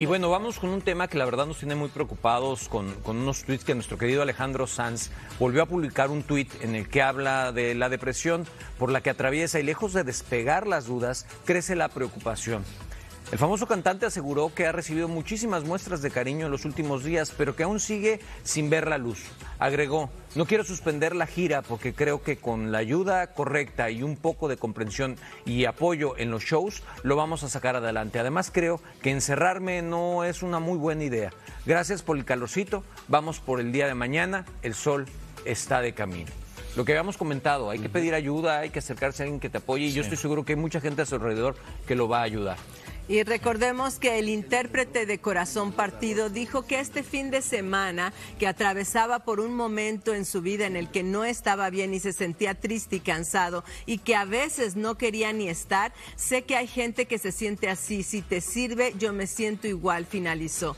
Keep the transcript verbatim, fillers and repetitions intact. Y bueno, vamos con un tema que la verdad nos tiene muy preocupados con, con unos tuits que nuestro querido Alejandro Sanz volvió a publicar un tuit en el que habla de la depresión por la que atraviesa y lejos de despegar las dudas, crece la preocupación. El famoso cantante aseguró que ha recibido muchísimas muestras de cariño en los últimos días, pero que aún sigue sin ver la luz. Agregó, no quiero suspender la gira porque creo que con la ayuda correcta y un poco de comprensión y apoyo en los shows lo vamos a sacar adelante. Además creo que encerrarme no es una muy buena idea. Gracias por el calorcito, vamos por el día de mañana, el sol está de camino. Lo que habíamos comentado, hay que pedir ayuda, hay que acercarse a alguien que te apoye y sí. Yo estoy seguro que hay mucha gente a su alrededor que lo va a ayudar. Y recordemos que el intérprete de Corazón Partido dijo que este fin de semana que atravesaba por un momento en su vida en el que no estaba bien y se sentía triste y cansado y que a veces no quería ni estar, sé que hay gente que se siente así, si te sirve yo me siento igual, finalizó.